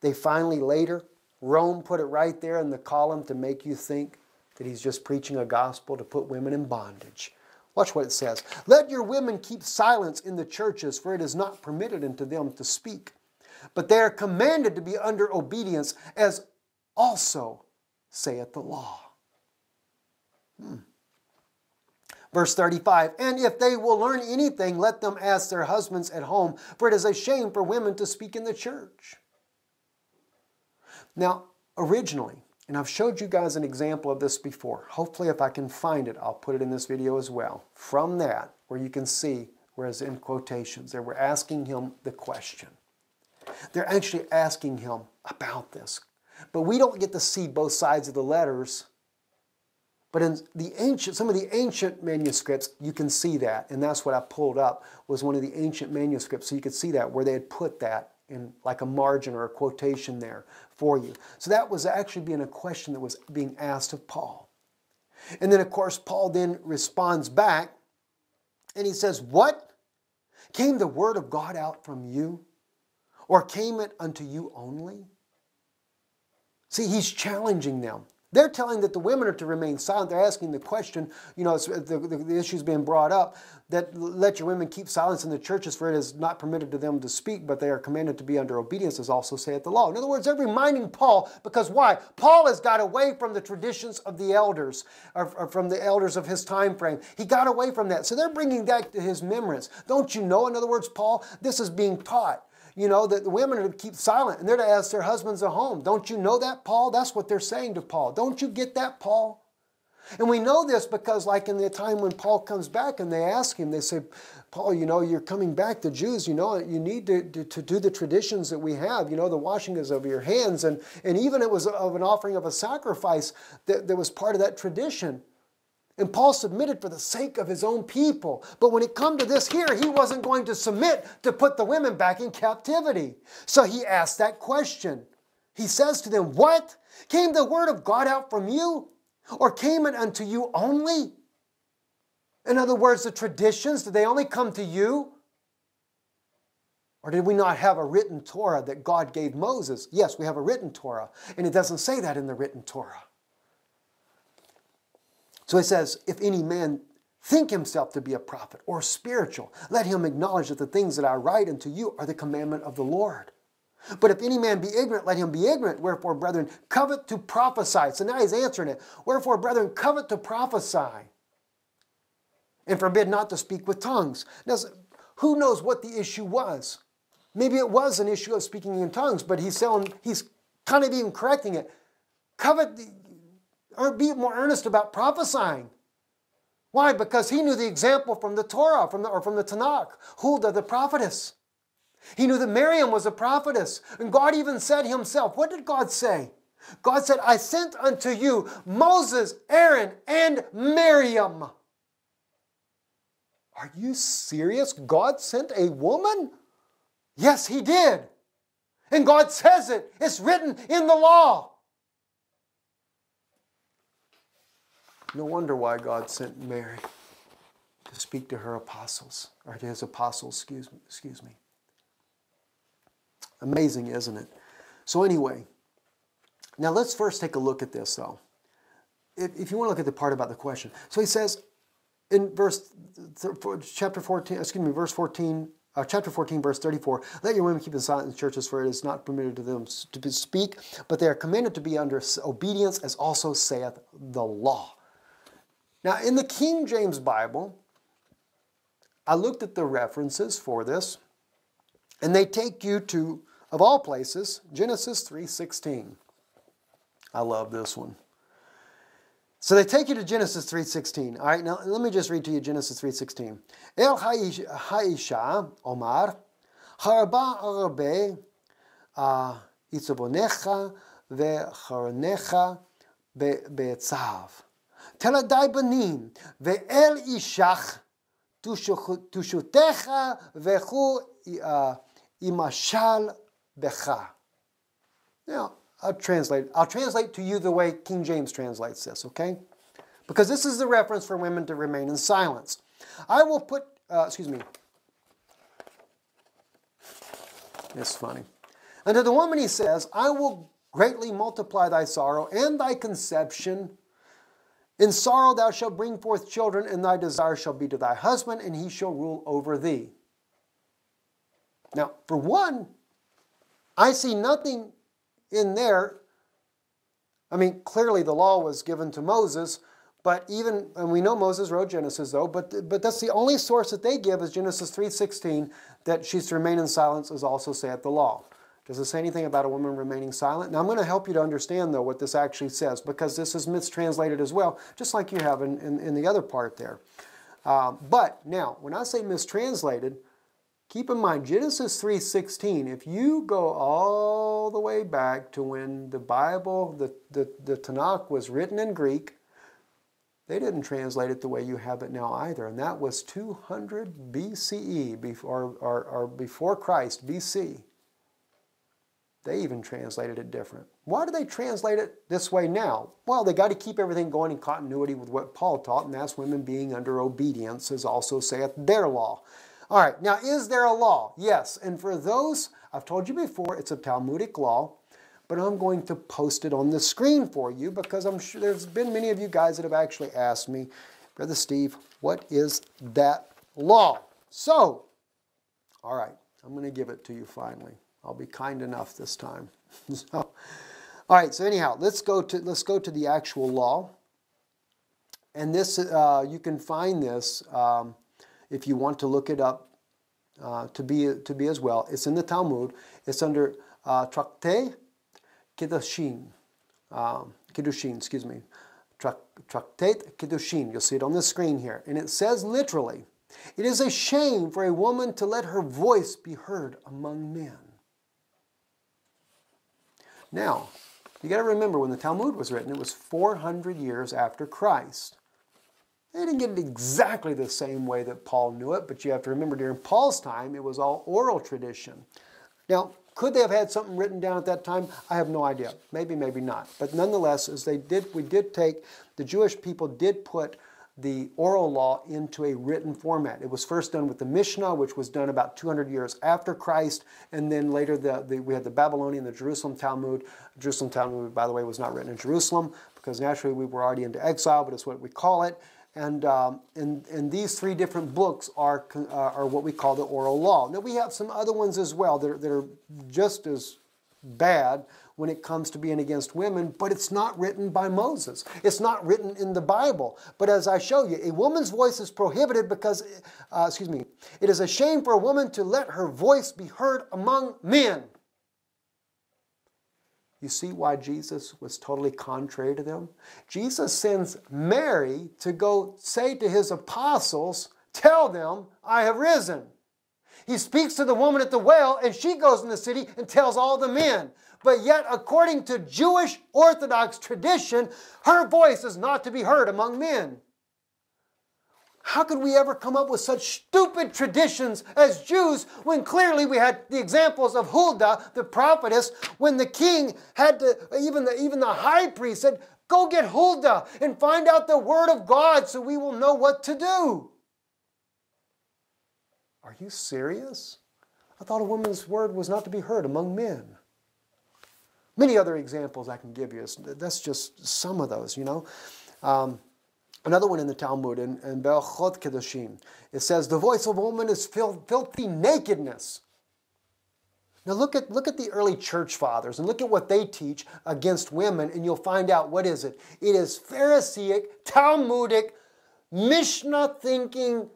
They finally later, Rome put it right there in the column to make you think that he's just preaching a gospel to put women in bondage. Watch what it says. Let your women keep silence in the churches, for it is not permitted unto them to speak. But they are commanded to be under obedience, as also saith the law. Hmm. Verse thirty-five, and if they will learn anything, let them ask their husbands at home, for it is a shame for women to speak in the church. Now, originally, and I've showed you guys an example of this before. Hopefully, if I can find it, I'll put it in this video as well. From that, where you can see, whereas in quotations, they were asking him the question. They're actually asking him about this. But we don't get to see both sides of the letters. But in the ancient, some of the ancient manuscripts, you can see that. And that's what I pulled up, was one of the ancient manuscripts. So you could see that, where they had put that in like a margin or a quotation there for you. So that was actually being a question that was being asked of Paul. And then, of course, Paul then responds back, and he says, what? Came the word of God out from you? Or came it unto you only? See, he's challenging them. They're telling that the women are to remain silent. They're asking the question, you know, the, the, the issue's being brought up, that let your women keep silence in the churches, for it is not permitted to them to speak, but they are commanded to be under obedience, as also saith the law. In other words, they're reminding Paul, because why? Paul has got away from the traditions of the elders, or, or from the elders of his time frame. He got away from that. So they're bringing that to his remembrance. Don't you know, in other words, Paul, this is being taught. You know, that the women are to keep silent and they're to ask their husbands at home. Don't you know that, Paul? That's what they're saying to Paul. Don't you get that, Paul? And we know this because, like in the time when Paul comes back and they ask him, they say, Paul, you know, you're coming back to Jews, you know, you need to, to, to do the traditions that we have, you know, the washing is of your hands. And, and even it was of an offering of a sacrifice that, that was part of that tradition. And Paul submitted for the sake of his own people. But when it come to this here, he wasn't going to submit to put the women back in captivity. So he asked that question. He says to them, what? Came the word of God out from you? Or came it unto you only? In other words, the traditions, did they only come to you? Or did we not have a written Torah that God gave Moses? Yes, we have a written Torah. And it doesn't say that in the written Torah. So it says, if any man think himself to be a prophet or spiritual, let him acknowledge that the things that I write unto you are the commandment of the Lord. But if any man be ignorant, let him be ignorant. Wherefore, brethren, covet to prophesy. So now he's answering it. Wherefore, brethren, covet to prophesy and forbid not to speak with tongues. Now, who knows what the issue was? Maybe it was an issue of speaking in tongues, but he's telling, he's kind of even correcting it. Covet the, or be more earnest about prophesying. Why? Because he knew the example from the Torah, from the, or from the Tanakh, Huldah the prophetess. He knew that Miriam was a prophetess. And God even said himself, what did God say? God said, I sent unto you Moses, Aaron, and Miriam. Are you serious? God sent a woman? Yes, he did. And God says it. It's written in the law. No wonder why God sent Mary to speak to her apostles, or to his apostles, excuse me. Excuse me. Amazing, isn't it? So anyway, now let's first take a look at this, though. If, if you want to look at the part about the question. So he says in verse chapter fourteen, excuse me, verse fourteen, Uh, chapter fourteen, verse thirty-four, let your women keep in silence in churches, for it is not permitted to them to speak, but they are commanded to be under obedience, as also saith the law. Now, in the King James Bible, I looked at the references for this, and they take you to, of all places, Genesis three sixteen. I love this one. So they take you to Genesis three sixteen. All right, now let me just read to you Genesis three sixteen. El ha'isha omar harba arbe itzobonecha ve'charonecha be'etzav teladai banim ve'el ishach tushutecha ve'chu imashal becha. Now, I'll translate. I'll translate to you the way King James translates this, okay? Because this is the reference for women to remain in silence. I will put, uh, excuse me. It's funny. And to the woman he says, I will greatly multiply thy sorrow and thy conception. In sorrow thou shalt bring forth children, and thy desire shall be to thy husband, and he shall rule over thee. Now, for one, I see nothing in there. I mean, clearly the law was given to Moses, but even, and we know Moses wrote Genesis though, but, but that's the only source that they give is Genesis three sixteen, that she's to remain in silence as also saith the law. Does it say anything about a woman remaining silent? Now I'm going to help you to understand though what this actually says, because this is mistranslated as well, just like you have in, in, in the other part there. Uh, but now, when I say mistranslated, keep in mind, Genesis three sixteen, if you go all the way back to when the Bible, the, the, the Tanakh was written in Greek, they didn't translate it the way you have it now either. And that was two hundred B C E, before, or, or before Christ, B C. They even translated it different. Why do they translate it this way now? Well, they got to keep everything going in continuity with what Paul taught, and that's women being under obedience, as also saith their law. All right, now is there a law? Yes, and for those, I've told you before, it's a Talmudic law, but I'm going to post it on the screen for you because I'm sure there's been many of you guys that have actually asked me, Brother Steve, what is that law? So, all right, I'm going to give it to you finally. I'll be kind enough this time. So, all right, so anyhow, let's go to, let's go to the actual law. And this, uh, you can find this, um, if you want to look it up uh, to be to be as well. It's in the Talmud. It's under uh, Tractate Kiddushin. Um, Kiddushin, excuse me. Tractate Kiddushin. You'll see it on the screen here. And it says literally, it is a shame for a woman to let her voice be heard among men. Now, you got to remember when the Talmud was written, it was four hundred years after Christ. They didn't get it exactly the same way that Paul knew it, but you have to remember during Paul's time, it was all oral tradition. Now, could they have had something written down at that time? I have no idea. Maybe, maybe not. But nonetheless, as they did, we did take, the Jewish people did put the oral law into a written format. It was first done with the Mishnah, which was done about two hundred years after Christ, and then later the, the, we had the Babylonian, the Jerusalem Talmud. Jerusalem Talmud, by the way, was not written in Jerusalem, because naturally we were already into exile, but it's what we call it. And, um, and, and these three different books are, uh, are what we call the oral law. Now, we have some other ones as well that are, that are just as bad when it comes to being against women, but it's not written by Moses. It's not written in the Bible. But as I show you, a woman's voice is prohibited because, uh, excuse me, it is a shame for a woman to let her voice be heard among men. You see why Jesus was totally contrary to them? Jesus sends Mary to go say to his apostles, tell them, I have risen. He speaks to the woman at the well, and she goes in the city and tells all the men. But yet, according to Jewish Orthodox tradition, her voice is not to be heard among men. How could we ever come up with such stupid traditions as Jews when clearly we had the examples of Huldah, the prophetess, when the king had to, even the, even the high priest said, go get Huldah and find out the word of God so we will know what to do. Are you serious? I thought a woman's word was not to be heard among men. Many other examples I can give you. That's just some of those, you know. Um, Another one in the Talmud, in, in Be'achot Kedoshim, it says, the voice of woman is fil filthy nakedness. Now look at, look at the early church fathers and look at what they teach against women, and you'll find out what is it. It is Pharisaic, Talmudic, Mishnah-thinking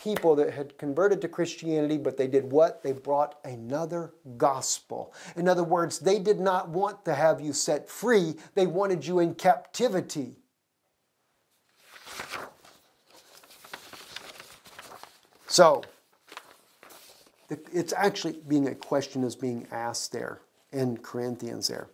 people that had converted to Christianity, but they did what? They brought another gospel. In other words, they did not want to have you set free. They wanted you in captivity. So, it's actually being a question is being asked there in Corinthians there.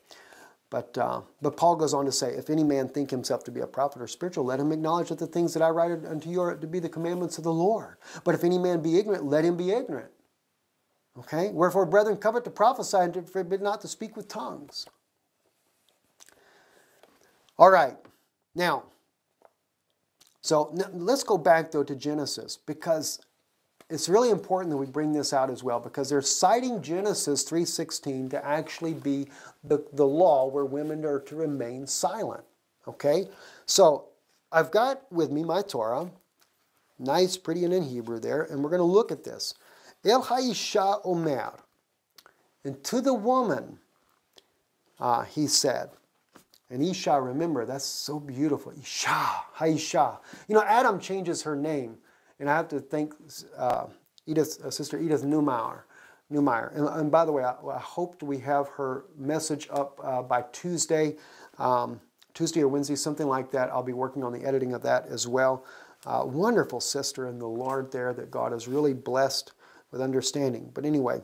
But, uh, but Paul goes on to say, if any man think himself to be a prophet or spiritual, let him acknowledge that the things that I write unto you are to be the commandments of the Lord. But if any man be ignorant, let him be ignorant. Okay? Wherefore, brethren, covet to prophesy and forbid not to speak with tongues. All right. Now, so let's go back, though, to Genesis, because it's really important that we bring this out as well, because they're citing Genesis three sixteen to actually be the, the law where women are to remain silent. Okay? So I've got with me my Torah, nice, pretty, and in Hebrew there, and we're going to look at this. El Haisha Omer, and to the woman, uh, he said, and Isha, remember, that's so beautiful. Isha, Haisha. You know, Adam changes her name. And I have to thank uh, Edith, uh, Sister Edith Neumeier. Neumeier. And, and by the way, I, I hoped we have her message up uh, by Tuesday, um, Tuesday or Wednesday, something like that. I'll be working on the editing of that as well. Uh, wonderful sister in the Lord there that God has really blessed with understanding. But anyway,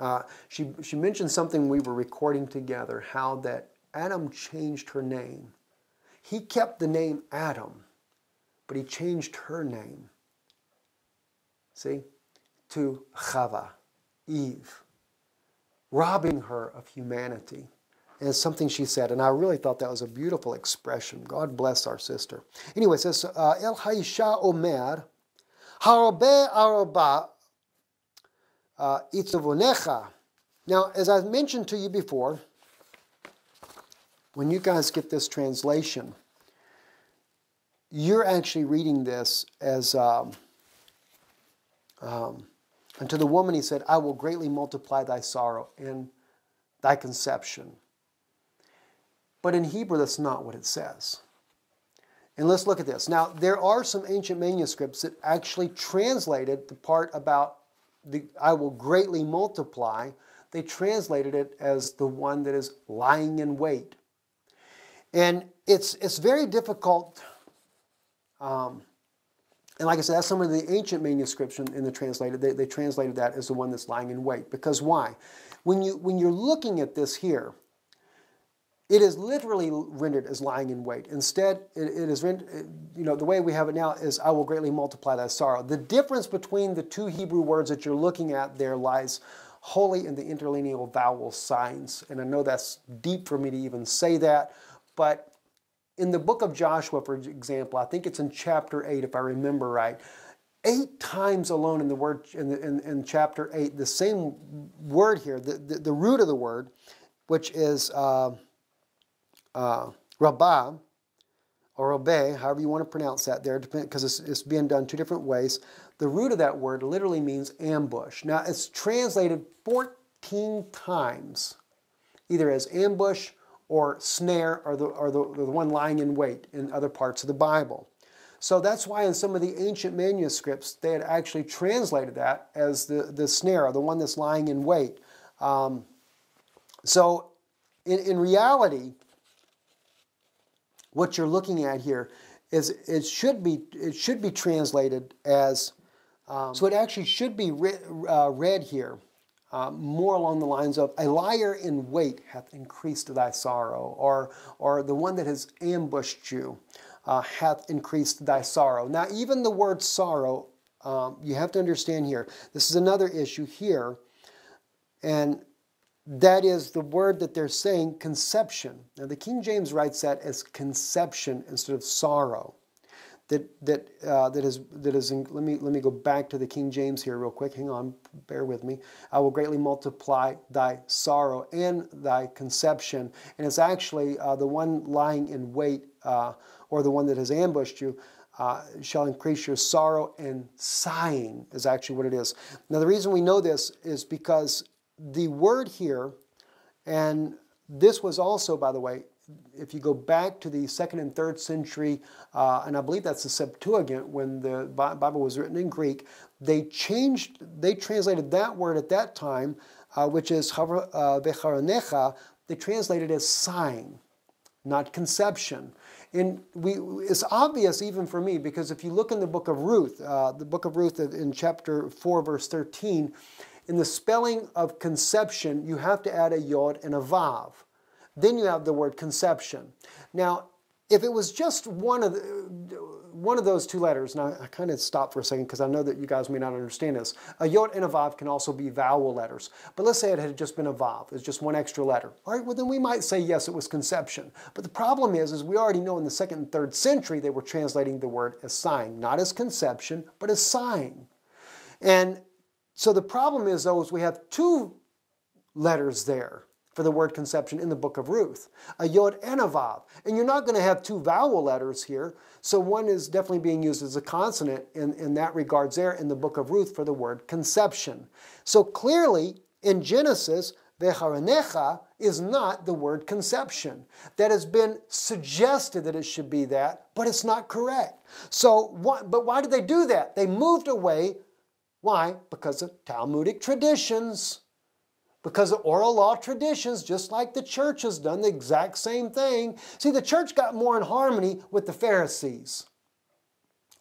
uh, she, she mentioned something we were recording together, how that Adam changed her name. He kept the name Adam, but he changed her name, see, to Chava, Eve, robbing her of humanity. And it's something she said, and I really thought that was a beautiful expression. God bless our sister. Anyway, it says, El Haisha Omer, Harabe Araba Itzovonecha. Now, as I've mentioned to you before, when you guys get this translation, you're actually reading this as, um, um, and to the woman he said, I will greatly multiply thy sorrow and thy conception. But in Hebrew, that's not what it says. And let's look at this. Now, there are some ancient manuscripts that actually translated the part about the I will greatly multiply. They translated it as the one that is lying in wait. And it's, it's very difficult. Um, and like I said, that's some of the ancient manuscripts in the translated. They, they translated that as the one that's lying in wait. Because why? When, you, when you're looking at this here, it is literally rendered as lying in wait. Instead, it, it is rendered, you know, the way we have it now is, I will greatly multiply thy sorrow. The difference between the two Hebrew words that you're looking at there lies wholly in the interlineal vowel signs. And I know that's deep for me to even say that, but in the book of Joshua, for example, I think it's in chapter eight, if I remember right, eight times alone in the word in, the, in, in chapter eight, the same word here, the, the, the root of the word, which is uh, uh, rabbah, or obey, however you want to pronounce that there, because it's, it's being done two different ways. The root of that word literally means ambush. Now, it's translated fourteen times, either as ambush or snare, or the, or the, the one lying in wait in other parts of the Bible. So that's why in some of the ancient manuscripts, they had actually translated that as the, the snare, or the one that's lying in wait. Um, so in, in reality, what you're looking at here is it should be, it should be translated as, um, so it actually should be re uh, read here. Uh, more along the lines of, a liar in wait hath increased thy sorrow, or, or the one that has ambushed you uh, hath increased thy sorrow. Now, even the word sorrow, um, you have to understand here, this is another issue here, and that is the word that they're saying, conception. Now, the King James writes that as conception instead of sorrow. That that uh, that is that is. In, let me let me go back to the King James here real quick. Hang on, bear with me. I will greatly multiply thy sorrow and thy conception. And it's actually uh, the one lying in wait, uh, or the one that has ambushed you, uh, shall increase your sorrow and sighing is actually what it is. Now the reason we know this is because the word here, and this was also, by the way, if you go back to the second and third century, uh, and I believe that's the Septuagint, when the Bible was written in Greek, they changed, they translated that word at that time, uh, which is vecharonecha, they translated as sighing, not conception. And we, it's obvious even for me, because if you look in the Book of Ruth, uh, the Book of Ruth in chapter four, verse thirteen, in the spelling of conception, you have to add a yod and a vav. Then you have the word conception. Now, if it was just one of, the, one of those two letters, and I, I kind of stopped for a second because I know that you guys may not understand this. A yod and a vav can also be vowel letters. But let's say it had just been a vav. It's just one extra letter. All right, well, then we might say, yes, it was conception. But the problem is, is we already know in the second and third century, they were translating the word as sighing, not as conception, but as sighing. And so the problem is, though, is we have two letters there for the word conception in the Book of Ruth, a yod and a vav. And you're not going to have two vowel letters here, so one is definitely being used as a consonant in, in that regards there in the Book of Ruth for the word conception. So clearly, in Genesis, vecharonecha is not the word conception. That has been suggested that it should be that, but it's not correct. So, what, but why did they do that? They moved away. Why? Because of Talmudic traditions, because of oral law traditions, just like the church has done the exact same thing. See, the church got more in harmony with the Pharisees.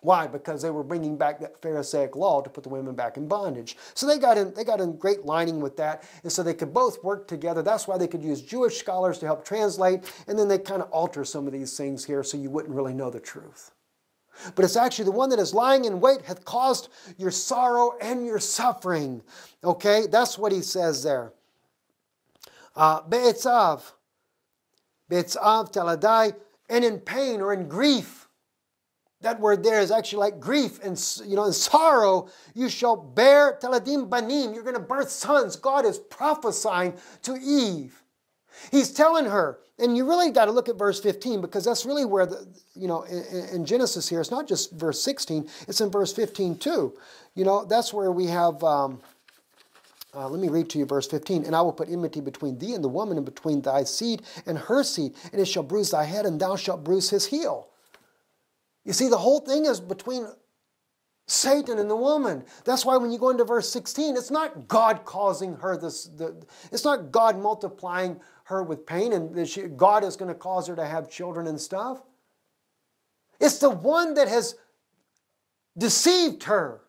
Why? Because they were bringing back that Pharisaic law to put the women back in bondage. So they got in, they got in great lining with that, and so they could both work together. That's why they could use Jewish scholars to help translate, and then they kind of alter some of these things here so you wouldn't really know the truth. But it's actually the one that is lying in wait hath caused your sorrow and your suffering. Okay, that's what he says there. Uh, Be'etzav, Be'etzav taladai, and in pain or in grief. That word there is actually like grief and, you know, and sorrow. You shall bear taladim banim. You're going to birth sons. God is prophesying to Eve. He's telling her, and you really got to look at verse fifteen, because that's really where, the, you know, in, in Genesis here, it's not just verse sixteen, it's in verse fifteen too. You know, that's where we have, um, uh, let me read to you verse fifteen, and I will put enmity between thee and the woman, and between thy seed and her seed, and it shall bruise thy head, and thou shalt bruise his heel. You see, the whole thing is between Satan and the woman. That's why when you go into verse sixteen, it's not God causing her this, the, it's not God multiplying her with pain and she, God is going to cause her to have children and stuff. It's the one that has deceived her.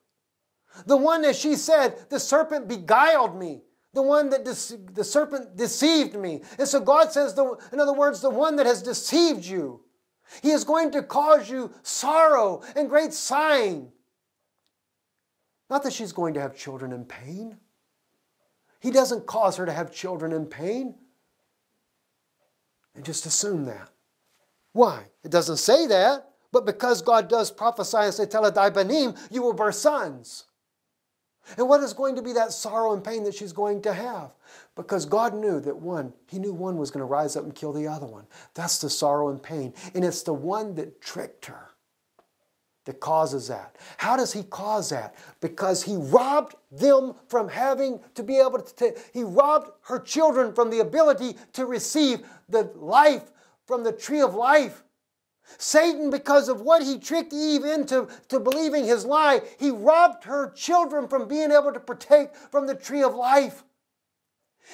The one that she said, the serpent beguiled me. The one that the serpent deceived me. And so God says, the, in other words, the one that has deceived you. He is going to cause you sorrow and great sighing. Not that she's going to have children in pain. He doesn't cause her to have children in pain. And just assume that. Why? It doesn't say that, but because God does prophesy and say, Teladai Banim, you will birth sons. And what is going to be that sorrow and pain that she's going to have? Because God knew that one, he knew one was going to rise up and kill the other one. That's the sorrow and pain. And it's the one that tricked her that causes that. How does he cause that? Because he robbed them from having to be able to, he robbed her children from the ability to receive the life from the tree of life. Satan, because of what he tricked Eve into to believing his lie, he robbed her children from being able to partake from the tree of life.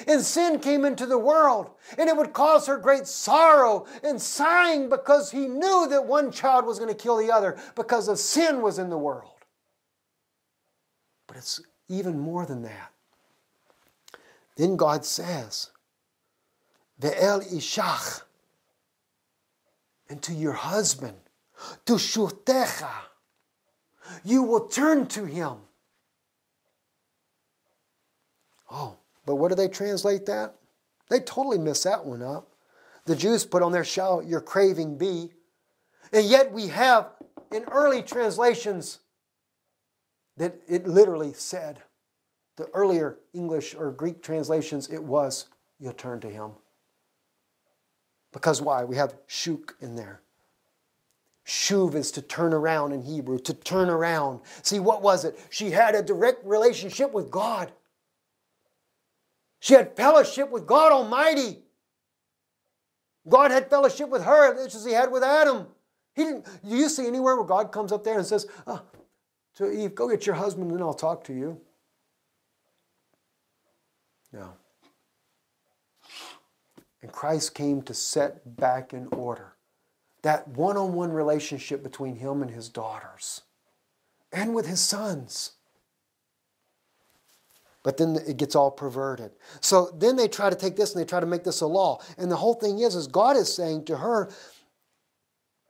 And sin came into the world, and it would cause her great sorrow and sighing because he knew that one child was going to kill the other because of sin was in the world. But it's even more than that. Then God says, Ve'el ishach, and to your husband, to shutecha, you will turn to him. Oh. But what do they translate that? They totally miss that one up. The Jews put on their shall your craving be. And yet we have in early translations that it literally said, the earlier English or Greek translations, it was, you'll turn to him. Because why? We have shuk in there. Shuv is to turn around in Hebrew, to turn around. See, what was it? She had a direct relationship with God. She had fellowship with God Almighty. God had fellowship with her, just as he had with Adam. He didn't. Do you see anywhere where God comes up there and says, oh, to Eve, go get your husband and then I'll talk to you? No. And Christ came to set back in order that one-on-one relationship between him and his daughters and with his sons. But then it gets all perverted. So then they try to take this and they try to make this a law. And the whole thing is, is God is saying to her,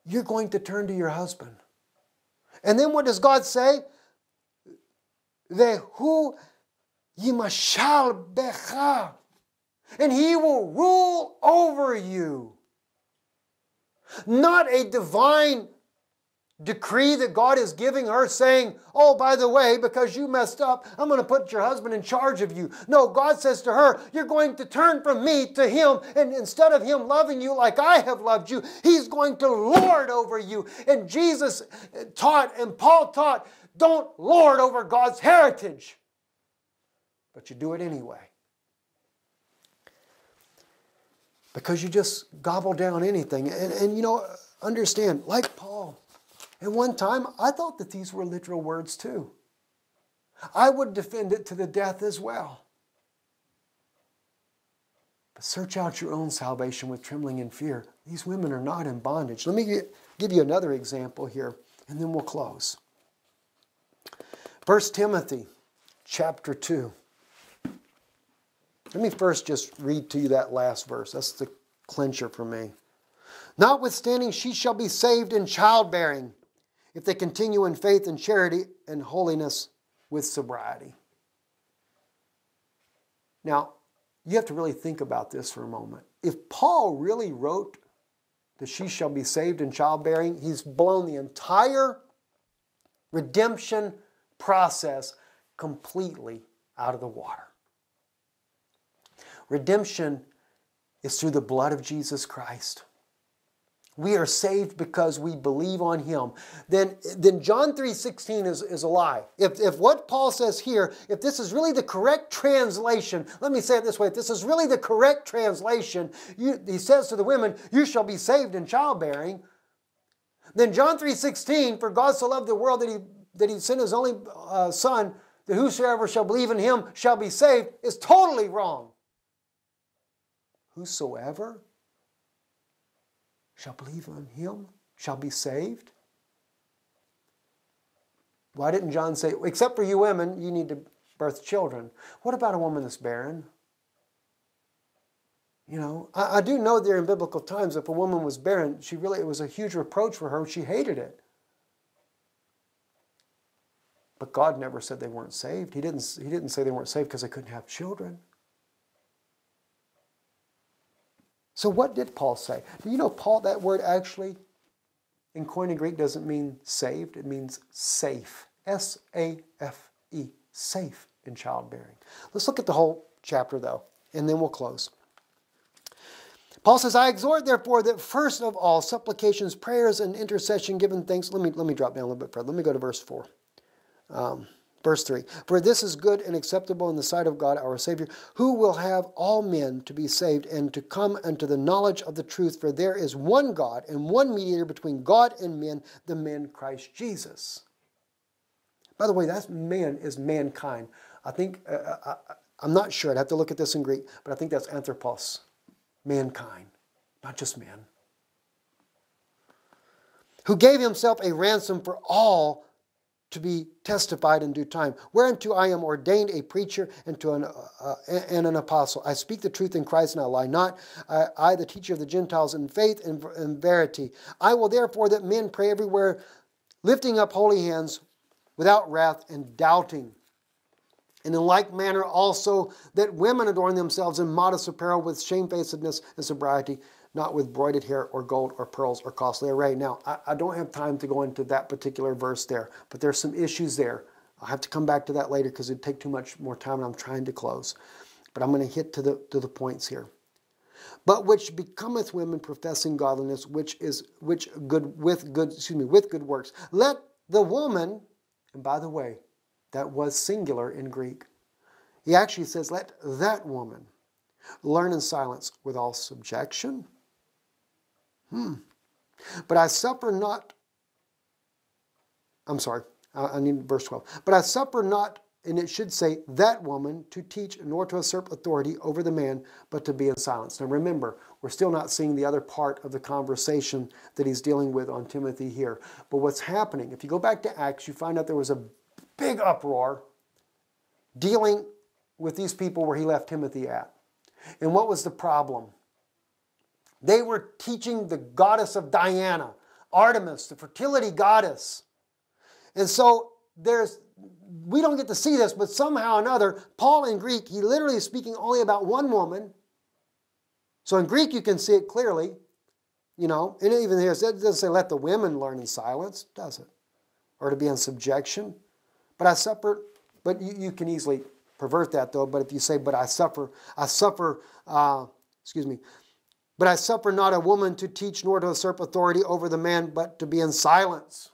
you're going to turn to your husband. And then what does God say? Vehu yimashal becha. And he will rule over you. Not a divine decree that God is giving her saying, oh, by the way, because you messed up, I'm going to put your husband in charge of you. No, God says to her, you're going to turn from me to him, and instead of him loving you like I have loved you, he's going to lord over you. And Jesus taught and Paul taught, don't lord over God's heritage. But you do it anyway. Because you just gobble down anything. And, and you know, understand, like Paul, at one time, I thought that these were literal words too. I would defend it to the death as well. But search out your own salvation with trembling and fear. These women are not in bondage. Let me give you another example here, and then we'll close. First Timothy chapter two. Let me first just read to you that last verse. That's the clincher for me. Notwithstanding, she shall be saved in childbearing, if they continue in faith and charity and holiness with sobriety. Now, you have to really think about this for a moment. If Paul really wrote that she shall be saved in childbearing, he's blown the entire redemption process completely out of the water. Redemption is through the blood of Jesus Christ. We are saved because we believe on him. Then, then John three sixteen is, is a lie. If, if what Paul says here, if this is really the correct translation, let me say it this way, if this is really the correct translation, you, he says to the women, you shall be saved in childbearing. Then John three sixteen, for God so loved the world that he, that he sent his only uh, son, that whosoever shall believe in him shall be saved, is totally wrong. Whosoever shall believe on him shall be saved. Why didn't John say, except for you women, you need to birth children? What about a woman that's barren? You know, I, I do know there in biblical times, if a woman was barren, she really, it was a huge reproach for her. She hated it. But God never said they weren't saved. He didn't, he didn't say they weren't saved because they couldn't have children. So what did Paul say? Do you know, Paul, that word actually in Koine Greek doesn't mean saved. It means safe. S A F E. Safe in childbearing. Let's look at the whole chapter, though, and then we'll close. Paul says, I exhort, therefore, that first of all, supplications, prayers, and intercession, given thanks. Let me, let me drop down a little bit further. Let me go to verse four. Um, Verse three, for this is good and acceptable in the sight of God our Savior, who will have all men to be saved and to come unto the knowledge of the truth, for there is one God and one mediator between God and men, the man Christ Jesus. By the way, that man is mankind. I think, uh, I, I'm not sure, I'd have to look at this in Greek, but I think that's anthropos, mankind, not just men. Who gave himself a ransom for all to be testified in due time, whereunto I am ordained a preacher and to an uh, and an apostle. I speak the truth in Christ, and I lie not. I, I the teacher of the Gentiles, in faith and in verity. I will therefore that men pray everywhere, lifting up holy hands, without wrath and doubting. And in like manner also that women adorn themselves in modest apparel, with shamefacedness and sobriety, not with broided hair or gold or pearls or costly array. Now, I, I don't have time to go into that particular verse there, but there's some issues there. I'll have to come back to that later because it'd take too much more time and I'm trying to close. But I'm going to hit to the, to the points here. But which becometh women professing godliness, which is which good with good, excuse me, with good works. Let the woman, and by the way, that was singular in Greek. He actually says, let that woman learn in silence with all subjection. Hmm. But I suffer not, I'm sorry, I need verse twelve. But I suffer not, and it should say, that woman to teach nor to usurp authority over the man, but to be in silence. Now remember, we're still not seeing the other part of the conversation that he's dealing with on Timothy here. But what's happening, if you go back to Acts, you find out there was a big uproar dealing with these people where he left Timothy at. And what was the problem? They were teaching the goddess of Diana, Artemis, the fertility goddess. And so there's, we don't get to see this, but somehow or another, Paul in Greek, he literally is speaking only about one woman. So in Greek, you can see it clearly, you know, and even here, it doesn't say let the women learn in silence, does it? Or to be in subjection. But I suffer, but you, you can easily pervert that though, but if you say, but I suffer, I suffer, uh, excuse me, but I suffer not a woman to teach nor to usurp authority over the man, but to be in silence.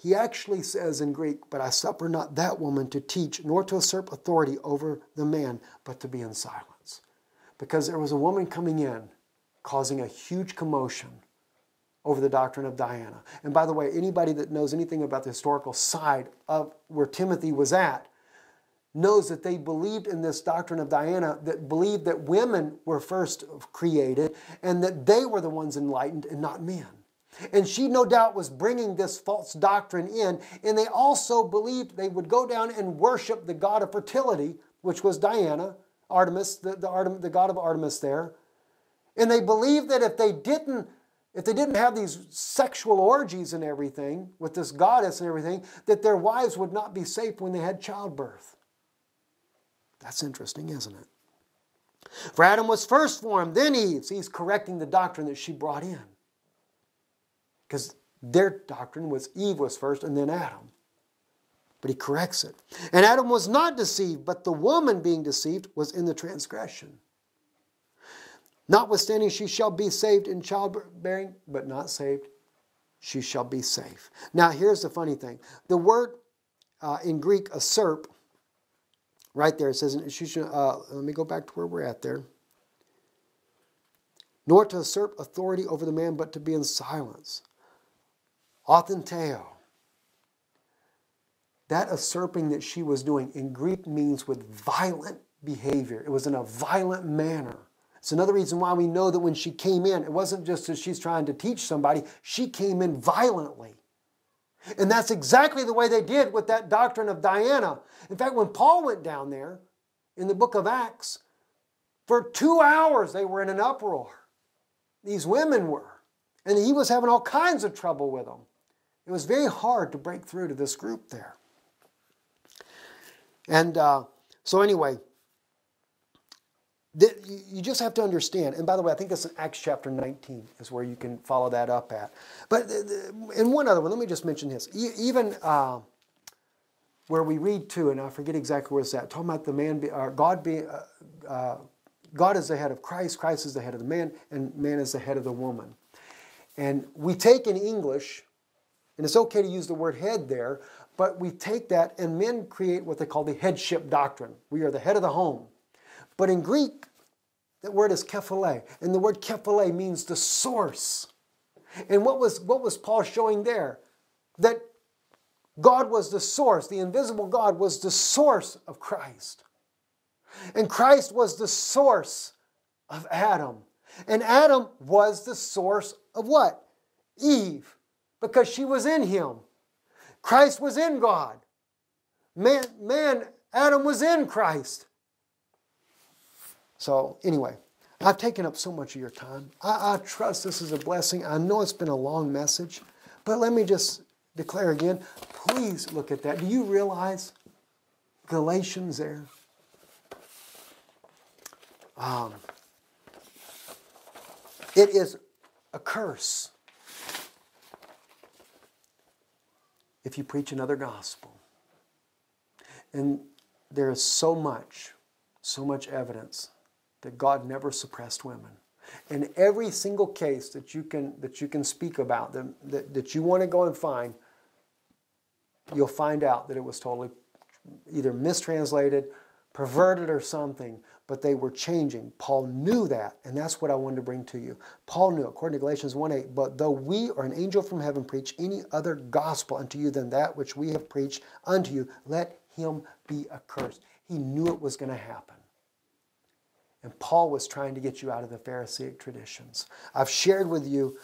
He actually says in Greek, but I suffer not that woman to teach nor to usurp authority over the man, but to be in silence. Because there was a woman coming in, causing a huge commotion over the doctrine of Diana. And by the way, anybody that knows anything about the historical side of where Timothy was at knows that they believed in this doctrine of Diana, that believed that women were first created and that they were the ones enlightened and not men. And she no doubt was bringing this false doctrine in, and they also believed they would go down and worship the god of fertility, which was Diana, Artemis, the, the, Artem, the god of Artemis there. And they believed that if they didn't, if they didn't have these sexual orgies and everything with this goddess and everything, that their wives would not be safe when they had childbirth. That's interesting, isn't it? For Adam was first formed, then Eve. So he's correcting the doctrine that she brought in. Because their doctrine was Eve was first and then Adam. But he corrects it. And Adam was not deceived, but the woman being deceived was in the transgression. Notwithstanding, she shall be saved in childbearing, but not saved. She shall be safe. Now, here's the funny thing. The word uh, in Greek, usurp, right there, it says, she should, uh, let me go back to where we're at there. Nor to usurp authority over the man, but to be in silence. Authenteo. That usurping that she was doing in Greek means with violent behavior. It was in a violent manner. It's another reason why we know that when she came in, it wasn't just that she's trying to teach somebody. She came in violently. And that's exactly the way they did with that doctrine of Diana. In fact, when Paul went down there in the book of Acts, for two hours they were in an uproar. These women were. And he was having all kinds of trouble with them. It was very hard to break through to this group there. And uh, so anyway, th you just have to understand. And by the way, I think that's in Acts chapter nineteen is where you can follow that up at. But in one other one, let me just mention this. E even uh, where we read to, and I forget exactly where it's at, talking about the man, be, or God being... Uh, uh, God is the head of Christ, Christ is the head of the man, and man is the head of the woman. And we take in English, and it's okay to use the word head there, but we take that and men create what they call the headship doctrine. We are the head of the home. But in Greek, that word is kephale, and the word kephale means the source. And what was, what was Paul showing there? That God was the source, the invisible God was the source of Christ. And Christ was the source of Adam. And Adam was the source of what? Eve. Because she was in him. Christ was in God. Man, man, Adam was in Christ. So anyway, I've taken up so much of your time. I, I trust this is a blessing. I know it's been a long message. But let me just declare again, please look at that. Do you realize Galatians there? Um, it is a curse if you preach another gospel. And there is so much, so much evidence that God never suppressed women. In every single case that you can, that you can speak about, that, that, that you want to go and find, you'll find out that it was totally either mistranslated, perverted or something, but they were changing. Paul knew that, and that's what I wanted to bring to you. Paul knew, according to Galatians one eight, but though we or an angel from heaven preach any other gospel unto you than that which we have preached unto you, let him be accursed. He knew it was going to happen. And Paul was trying to get you out of the Pharisaic traditions. I've shared with you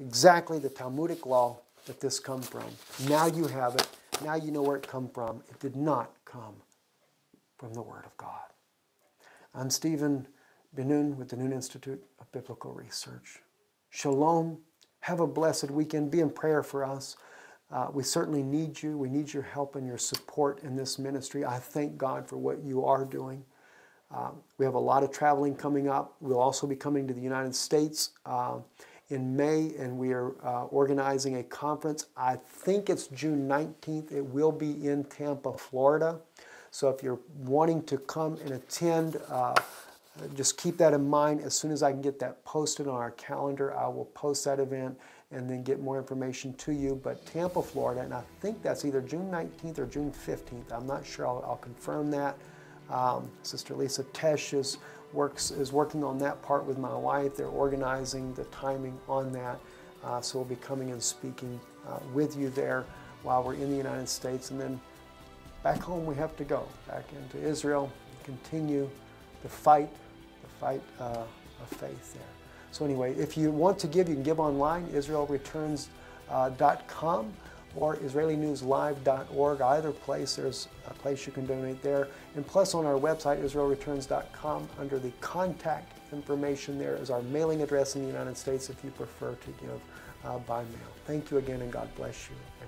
exactly the Talmudic law that this comes from. Now you have it. Now you know where it come from. It did not come from the Word of God. I'm Stephen Benoon with the Danun Institute of Biblical Research. Shalom. Have a blessed weekend. Be in prayer for us. Uh, we certainly need you. We need your help and your support in this ministry. I thank God for what you are doing. Uh, we have a lot of traveling coming up. We'll also be coming to the United States uh, in May, and we are uh, organizing a conference. I think it's June nineteenth. It will be in Tampa, Florida. So if you're wanting to come and attend, uh, just keep that in mind. As soon as I can get that posted on our calendar, I will post that event and then get more information to you. But Tampa, Florida, and I think that's either June nineteenth or June fifteenth. I'm not sure. I'll, I'll confirm that. Um, Sister Lisa Tesh is, works, is working on that part with my wife. They're organizing the timing on that. Uh, so we'll be coming and speaking uh, with you there while we're in the United States. And then back home we have to go, back into Israel, continue the fight, the fight uh, of faith there. So anyway, if you want to give, you can give online, israel returns dot com. Uh, or israeli news live dot org. Either place, there's a place you can donate there. And plus on our website, israel returns dot com, under the contact information there is our mailing address in the United States if you prefer to give uh, by mail. Thank you again, and God bless you.